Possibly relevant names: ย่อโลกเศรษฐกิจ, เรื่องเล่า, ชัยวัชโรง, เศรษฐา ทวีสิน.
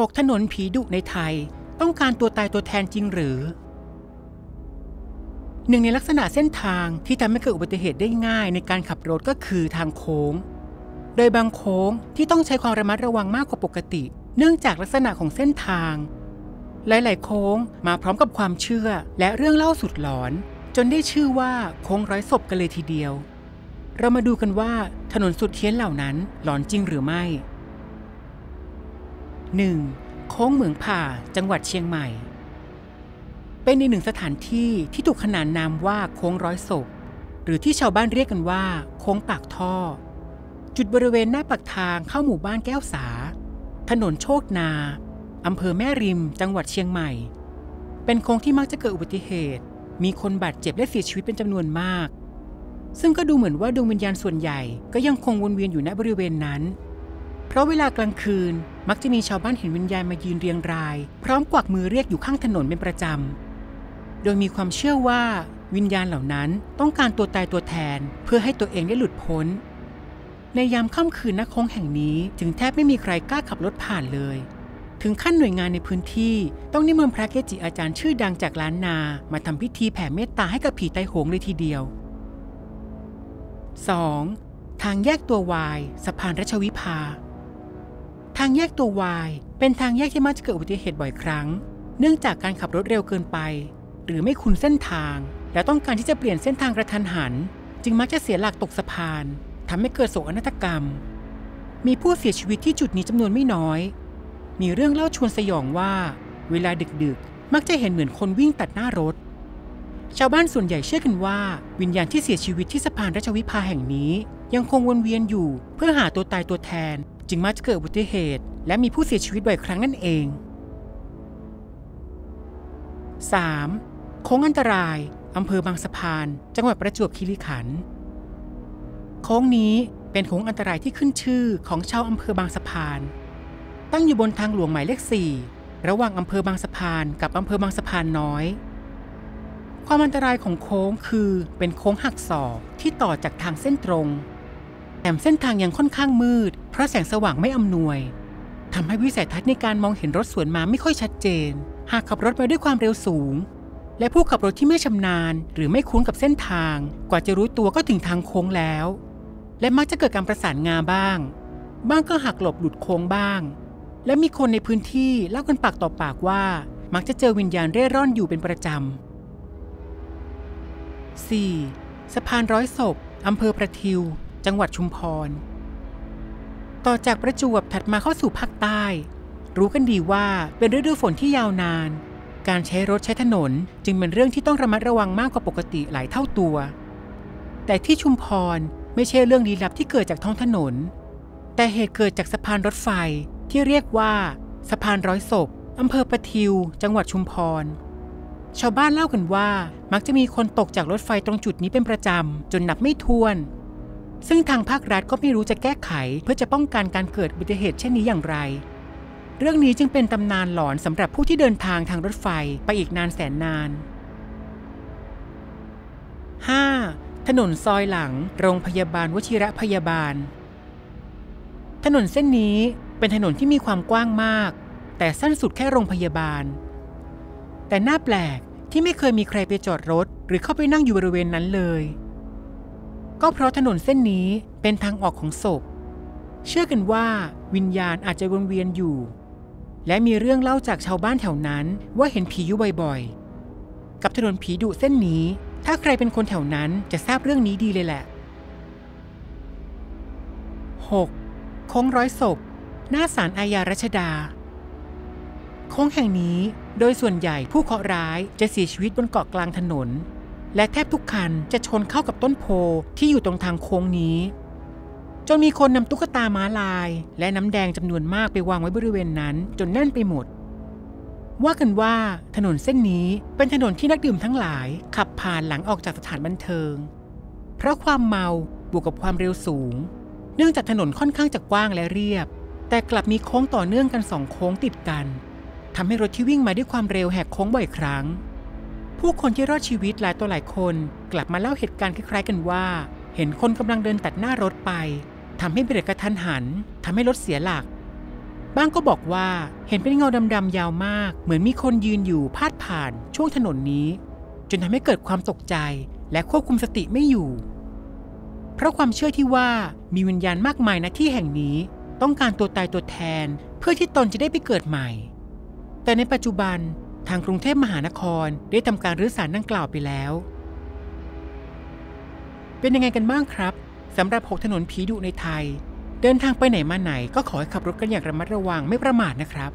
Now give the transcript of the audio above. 6 ถนนผีดุในไทยต้องการตัวตายตัวแทนจริงหรือหนึ่งในลักษณะเส้นทางที่ทำให้เกิดอุบัติเหตุได้ง่ายในการขับรถก็คือทางโค้งโดยบางโค้งที่ต้องใช้ความระมัดระวังมากกว่าปกติเนื่องจากลักษณะของเส้นทางหลายๆโค้งมาพร้อมกับความเชื่อและเรื่องเล่าสุดหลอนจนได้ชื่อว่าโค้งร้อยศพกันเลยทีเดียวเรามาดูกันว่าถนนสุดเฮี้ยนเหล่านั้นหลอนจริงหรือไม่ 1. โค้งเหมืองผ่าจังหวัดเชียงใหม่เป็นอีกหนึ่งสถานที่ที่ถูกขนานนามว่าโค้งร้อยศพหรือที่ชาวบ้านเรียกกันว่าโค้งปากท่อจุดบริเวณหน้าปากทางเข้าหมู่บ้านแก้วสาถนนโชคนาอำเภอแม่ริมจังหวัดเชียงใหม่เป็นโค้งที่มักจะเกิดอุบัติเหตุมีคนบาดเจ็บและเสียชีวิตเป็นจำนวนมากซึ่งก็ดูเหมือนว่าดวงวิญญาณส่วนใหญ่ก็ยังคงวนเวียนอยู่ณบริเวณนั้นเพราะเวลากลางคืนมักจะมีชาวบ้านเห็นวิญญาณมายืนเรียงรายพร้อมกวักมือเรียกอยู่ข้างถนนเป็นประจำโดยมีความเชื่อว่าวิญญาณเหล่านั้นต้องการตัวตายตัวแทนเพื่อให้ตัวเองได้หลุดพ้นในยามค่ำคืนณโค้งแห่งนี้ถึงแทบไม่มีใครกล้าขับรถผ่านเลยถึงขั้นหน่วยงานในพื้นที่ต้องนิมนต์พระเกจิอาจารย์ชื่อดังจากล้านนามาทำพิธีแผ่เมตตาให้กับผีตายโหงเลยทีเดียว 2. ทางแยกตัววายสะพานรัชวิภาทางแยกตัววายเป็นทางแยกที่มักจะเกิดอุบัติเหตุบ่อยครั้งเนื่องจากการขับรถเร็วเกินไปหรือไม่คุ้นเส้นทางและต้องการที่จะเปลี่ยนเส้นทางกระทันหันจึงมักจะเสียหลักตกสะพานทำให้เกิดโศกนาฏกรรมมีผู้เสียชีวิตที่จุดนี้จำนวนไม่น้อยมีเรื่องเล่าชวนสยองว่าเวลาดึกๆมักจะเห็นเหมือนคนวิ่งตัดหน้ารถชาวบ้านส่วนใหญ่เชื่อกันว่าวิญญาณที่เสียชีวิตที่สะพานรัชวิภาแห่งนี้ยังคงวนเวียนอยู่เพื่อหาตัวตายตัวแทนจึงมักจะเกิดอุบัติเหตุและมีผู้เสียชีวิตบ่อยครั้งนั่นเอง 3. โค้งอันตรายอำเภอบางสะพานจังหวัดประจวบคีรีขันธ์โค้งนี้เป็นโค้งอันตรายที่ขึ้นชื่อของชาวอำเภอบางสะพานตั้งอยู่บนทางหลวงหมายเลข 4ระหว่างอำเภอบางสะพานกับอำเภอบางสะพานน้อยความอันตรายของโค้งคือเป็นโค้งหักศอกที่ต่อจากทางเส้นตรงแถมเส้นทางยังค่อนข้างมืดเพราะแสงสว่างไม่อำนวยทำให้วิสัยทัศน์ในการมองเห็นรถสวนมาไม่ค่อยชัดเจนหากขับรถไปด้วยความเร็วสูงและผู้ขับรถที่ไม่ชำนาญหรือไม่คุ้นกับเส้นทางกว่าจะรู้ตัวก็ถึงทางโค้งแล้วและมักจะเกิดการประสานงาบ้างก็หักหลบหลุดโค้งบ้างและมีคนในพื้นที่เล่ากันปากต่อปากว่ามักจะเจอวิญญาณเร่ร่อนอยู่เป็นประจำ 4. สะพานร้อยศพอำเภอประทิวจังหวัดชุมพรต่อจากประจวบถัดมาเข้าสู่ภาคใต้รู้กันดีว่าเป็นฤดูฝนที่ยาวนานการใช้รถใช้ถนนจึงเป็นเรื่องที่ต้องระมัดระวังมากกว่าปกติหลายเท่าตัวแต่ที่ชุมพรไม่ใช่เรื่องลี้ลับที่เกิดจากท้องถนนแต่เหตุเกิดจากสะพานรถไฟที่เรียกว่าสะพานร้อยศพอำเภอประทิวจังหวัดชุมพรชาวบ้านเล่ากันว่ามักจะมีคนตกจากรถไฟตรงจุดนี้เป็นประจำจนนับไม่ถ้วนซึ่งทางภาครัฐก็ไม่รู้จะแก้ไขเพื่อจะป้องกันการเกิดอุบัติเหตุเช่นนี้อย่างไรเรื่องนี้จึงเป็นตำนานหลอนสำหรับผู้ที่เดินทางทางรถไฟไปอีกนานแสนนาน 5. ถนนซอยหลังโรงพยาบาลวชิระพยาบาลถนนเส้นนี้เป็นถนนที่มีความกว้างมากแต่สั้นสุดแค่โรงพยาบาลแต่น่าแปลกที่ไม่เคยมีใครไปจอดรถหรือเข้าไปนั่งอยู่บริเวณนั้นเลยก็เพราะถนนเส้นนี้เป็นทางออกของศพเชื่อกันว่าวิญญาณอาจจะวนเวียนอยู่และมีเรื่องเล่าจากชาวบ้านแถวนั้นว่าเห็นผีอยู่บ่อยๆกับถนนผีดุเส้นนี้ถ้าใครเป็นคนแถวนั้นจะทราบเรื่องนี้ดีเลยแหละ 6. โค้งร้อยศพหน้าศาลอาญารัชดาโค้งแห่งนี้โดยส่วนใหญ่ผู้เคราะห์ร้ายจะเสียชีวิตบนเกาะกลางถนนและแทบทุกคันจะชนเข้ากับต้นโพที่อยู่ตรงทางโค้งนี้จนมีคนนำตุ๊กตาม้าลายและน้ำแดงจำนวนมากไปวางไว้บริเวณนั้นจนแน่นไปหมดว่ากันว่าถนนเส้นนี้เป็นถนนที่นักดื่มทั้งหลายขับผ่านหลังออกจากสถานบันเทิงเพราะความเมาบวกกับความเร็วสูงเนื่องจากถนนค่อนข้างจะกว้างและเรียบแต่กลับมีโค้งต่อเนื่องกัน2โค้งติดกันทำให้รถที่วิ่งมาด้วยความเร็วแหกโค้งบ่อยครั้งผู้คนที่รอดชีวิตหลายต่อหลายคนกลับมาเล่าเหตุการณ์คล้ายๆกันว่าเห็นคนกำลังเดินตัดหน้ารถไปทำให้เบรกกระทันหันทำให้รถเสียหลัก บ้างก็บอกว่าเห็นเป็นเงาดำๆยาวมากเหมือนมีคนยืนอยู่พาดผ่านช่วงถนนนี้จนทำให้เกิดความตกใจและควบคุมสติไม่อยู่เพราะความเชื่อที่ว่ามีวิญญาณมากมายณที่แห่งนี้ต้องการตัวตายตัวแทนเพื่อที่ตนจะได้ไปเกิดใหม่แต่ในปัจจุบันทางกรุงเทพมหานครได้ทำการรื้อศาลดังกล่าวไปแล้วเป็นยังไงกันบ้างครับสำหรับ6 ถนนผีดุในไทยเดินทางไปไหนมาไหนก็ขอให้ขับรถกันอย่างระมัดระวังไม่ประมาทนะครับ